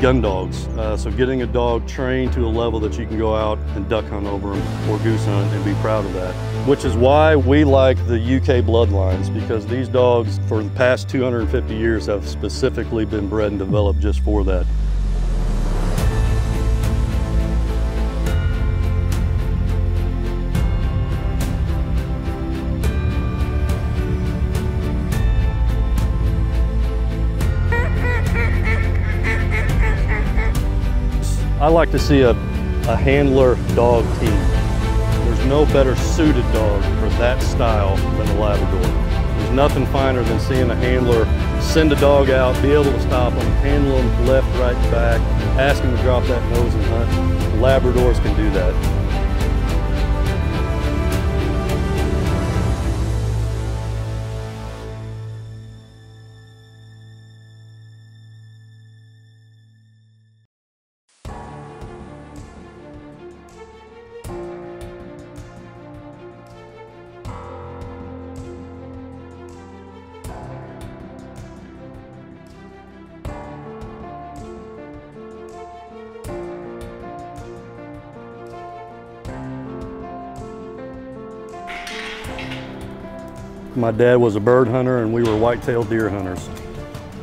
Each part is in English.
gun dogs. So getting a dog trained to a level that you can go out and duck hunt over them or goose hunt and be proud of that. Which is why we like the UK bloodlines, because these dogs for the past 250 years have specifically been bred and developed just for that. I like to see a handler dog team. There's no better suited dog for that style than a Labrador. There's nothing finer than seeing a handler send a dog out, be able to stop them, handle them left, right, back, ask them to drop that nose and hunt. Labradors can do that. My dad was a bird hunter and we were white-tailed deer hunters.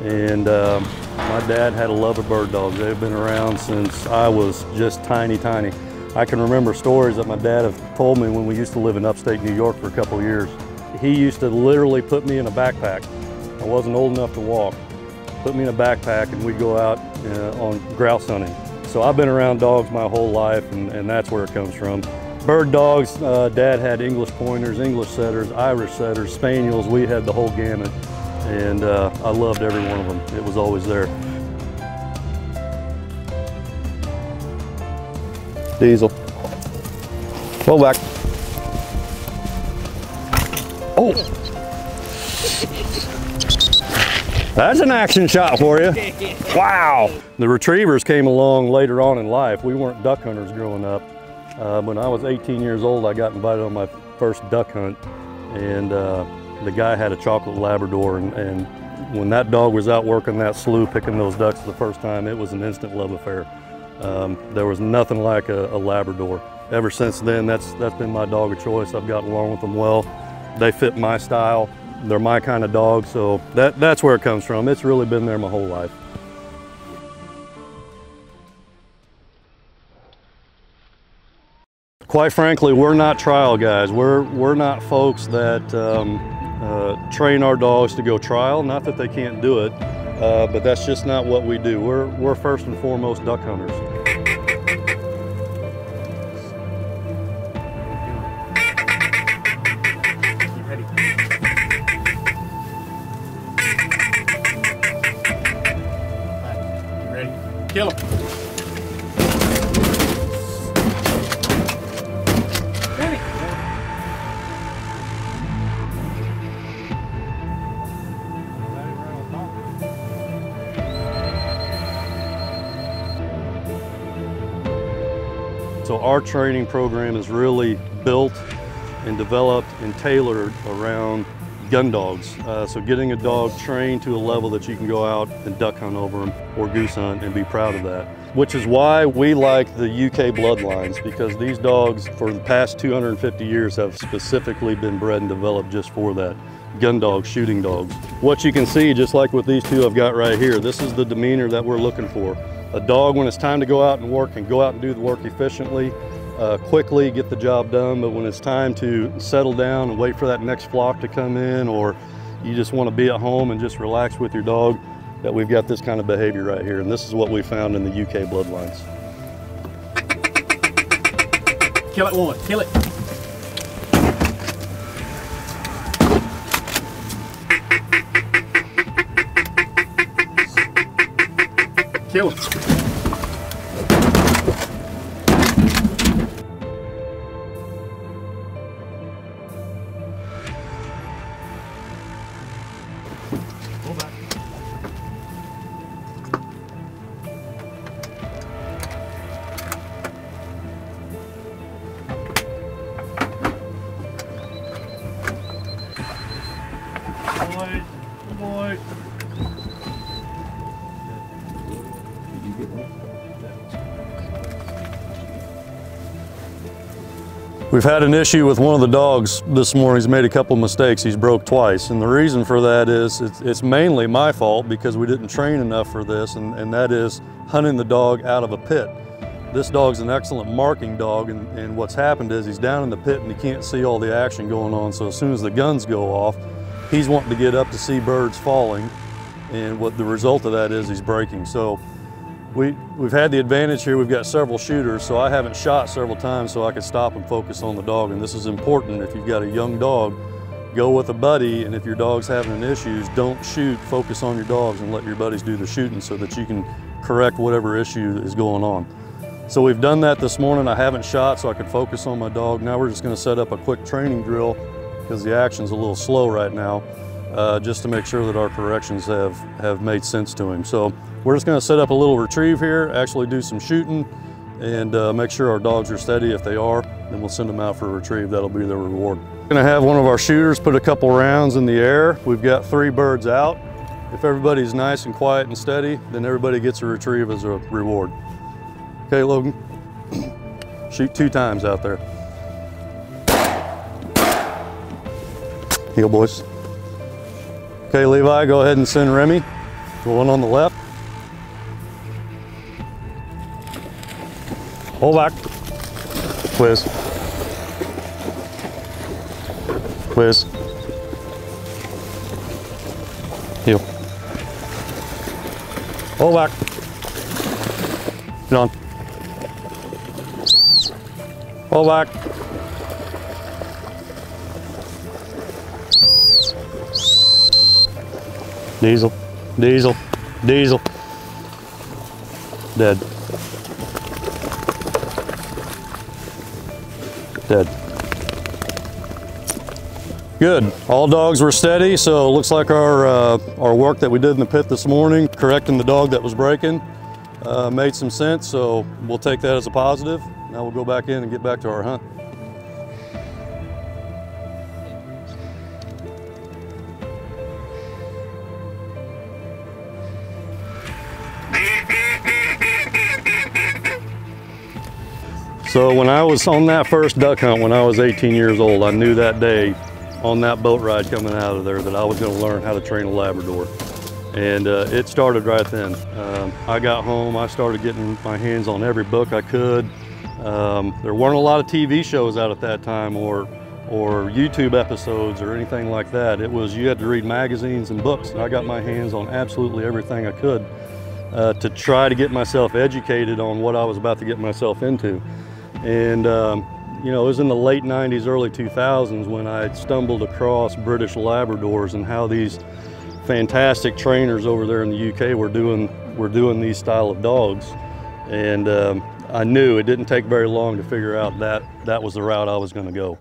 And my dad had a love of bird dogs. They've been around since I was just tiny, tiny. I can remember stories that my dad have told me when we used to live in upstate New York for a couple of years. He used to literally put me in a backpack. I wasn't old enough to walk. Put me in a backpack and we'd go out on grouse hunting. So I've been around dogs my whole life, and that's where it comes from. Bird dogs, Dad had English pointers, English setters, Irish setters, spaniels. We had the whole gamut, and I loved every one of them. It was always there. Diesel. Pull back. Oh! That's an action shot for you. Wow! The retrievers came along later on in life. We weren't duck hunters growing up. When I was 18 years old, I got invited on my first duck hunt, and the guy had a chocolate Labrador, and when that dog was out working that slough, picking those ducks the first time, it was an instant love affair. There was nothing like a Labrador. Ever since then, that's been my dog of choice. I've gotten along with them well. They fit my style. They're my kind of dog, so that's where it comes from. It's really been there my whole life. Quite frankly, we're not trial guys. We're not folks that train our dogs to go trial. Not that they can't do it, but that's just not what we do. We're first and foremost duck hunters. You ready? Kill him. So our training program is really built and developed and tailored around gun dogs. So getting a dog trained to a level that you can go out and duck hunt over them or goose hunt and be proud of that. Which is why we like the UK bloodlines, because these dogs for the past 250 years have specifically been bred and developed just for that. Gun dogs, shooting dogs. What you can see, just like with these two I've got right here, this is the demeanor that we're looking for. A dog, when it's time to go out and work, can go out and do the work efficiently, quickly, get the job done. But when it's time to settle down and wait for that next flock to come in, or you just want to be at home and just relax with your dog, that we've got this kind of behavior right here. And this is what we found in the UK bloodlines. Kill it, Warren, kill it. Kill him. Pull back. Good boy. Good boy. You get We've had an issue with one of the dogs this morning. He's made a couple mistakes. He's broke twice. And the reason for that is it's mainly my fault because we didn't train enough for this, and that is hunting the dog out of a pit. This dog's an excellent marking dog, and what's happened is he's down in the pit and he can't see all the action going on, so as soon as the guns go off, he's wanting to get up to see birds falling, and what the result of that is he's breaking. So we've had the advantage here. We've got several shooters, so I haven't shot several times so I can stop and focus on the dog, and this is important. If you've got a young dog, go with a buddy, and if your dog's having issues, don't shoot, focus on your dogs and let your buddies do the shooting so that you can correct whatever issue is going on. So we've done that this morning. I haven't shot so I could focus on my dog. Now we're just going to set up a quick training drill because the action's a little slow right now, just to make sure that our corrections have made sense to him. So we're just going to set up a little retrieve here, actually do some shooting, and make sure our dogs are steady. If they are, then we'll send them out for a retrieve. That'll be their reward. We're going to have one of our shooters put a couple rounds in the air. We've got 3 birds out. If everybody's nice and quiet and steady, then everybody gets a retrieve as a reward. Okay, Logan, shoot 2 times out there. Here you go, boys. Okay, Levi, go ahead and send Remy. The one on the left. Hold back. Quiz. Quiz. Heel. Hold back. Get on. Pull back. Diesel, diesel, diesel. Dead. Dead. Good. All dogs were steady, so it looks like our work that we did in the pit this morning, correcting the dog that was breaking, made some sense, so we'll take that as a positive. Now we'll go back in and get back to our hunt. So when I was on that first duck hunt, when I was 18 years old, I knew that day on that boat ride coming out of there that I was going to learn how to train a Labrador. And it started right then. I got home, I started getting my hands on every book I could. There weren't a lot of TV shows out at that time or YouTube episodes or anything like that. It was, you had to read magazines and books, and I got my hands on absolutely everything I could to try to get myself educated on what I was about to get myself into. And you know, it was in the late 90s, early 2000s when I stumbled across British Labradors and how these fantastic trainers over there in the UK were doing these style of dogs. And I knew it didn't take very long to figure out that that was the route I was going to go.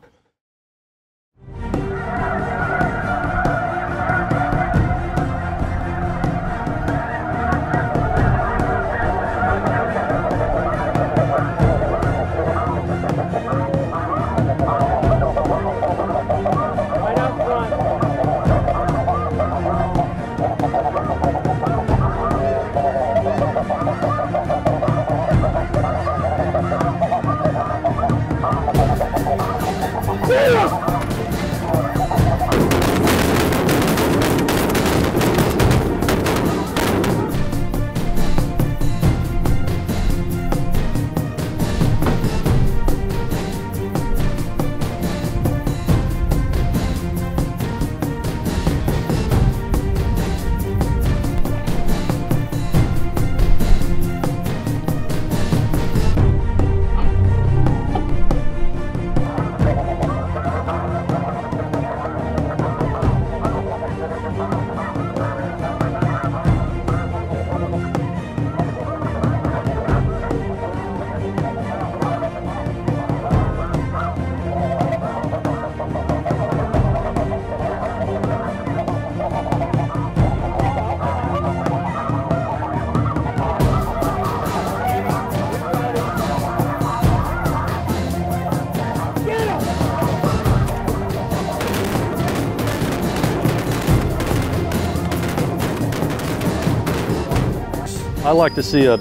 I like to see a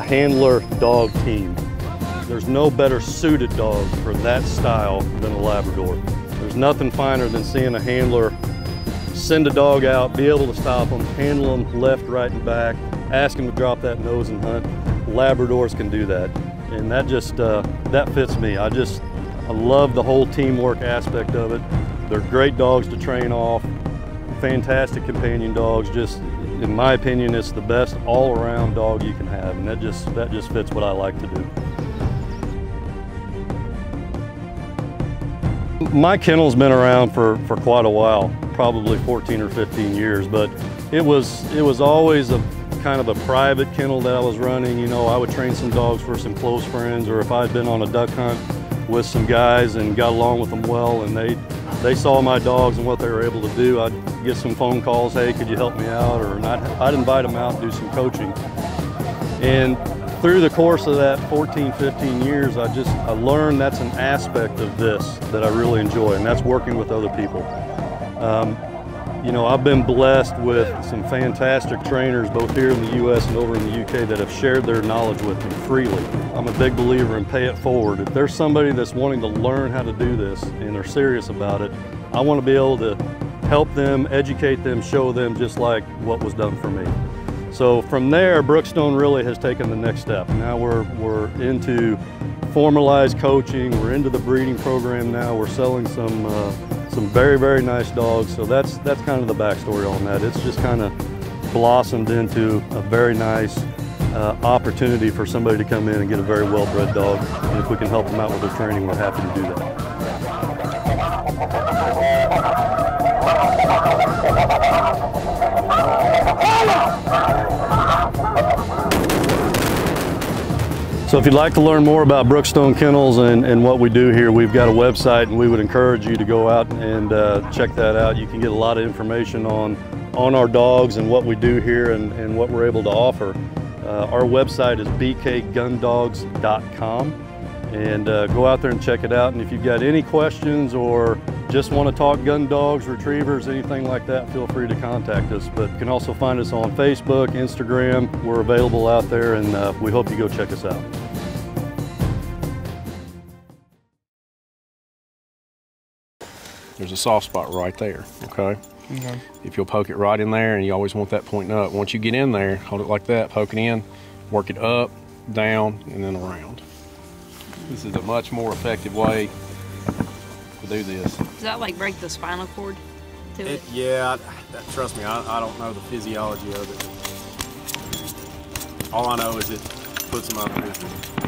handler dog team. There's no better suited dog for that style than a Labrador. There's nothing finer than seeing a handler send a dog out, be able to stop them, handle them left, right, and back, ask them to drop that nose and hunt. Labradors can do that, and that just that fits me. I love the whole teamwork aspect of it. They're great dogs to train off, fantastic companion dogs. Just in my opinion, it's the best all-around dog you can have, and that just fits what I like to do. My kennel's been around for quite a while, probably 14 or 15 years, but it was always a kind of a private kennel that I was running. You know, I would train some dogs for some close friends, or if I'd been on a duck hunt with some guys and got along with them well, and they saw my dogs and what they were able to do, I'd get some phone calls, hey, could you help me out? Or I'd invite them out and do some coaching. And through the course of that 14, 15 years, I learned that's an aspect of this that I really enjoy, and that's working with other people. You know, I've been blessed with some fantastic trainers both here in the U.S. and over in the U.K. that have shared their knowledge with me freely. I'm a big believer in pay it forward. If there's somebody that's wanting to learn how to do this and they're serious about it, I want to be able to help them, educate them, show them just like what was done for me. So from there, Brookstone really has taken the next step. Now we're into formalized coaching, we're into the breeding program now, we're selling some very, very nice dogs. So that's kind of the backstory on that. It's just kind of blossomed into a very nice opportunity for somebody to come in and get a very well-bred dog. And if we can help them out with their training, we're happy to do that. So if you'd like to learn more about Brookstone Kennels and what we do here, we've got a website, and we would encourage you to go out and check that out. You can get a lot of information on our dogs and what we do here and what we're able to offer. Our website is bkgundogs.com, and go out there and check it out. And if you've got any questions or just want to talk gun dogs, retrievers, anything like that, feel free to contact us. But you can also find us on Facebook, Instagram. We're available out there, and we hope you go check us out. There's a soft spot right there, okay? Mm-hmm. If you'll poke it right in there, and you always want that pointing up. Once you get in there, hold it like that, poke it in, work it up, down, and then around. This is a much more effective way to do this. Does that like break the spinal cord to it? Yeah, trust me, I don't know the physiology of it. All I know is it puts them out of business.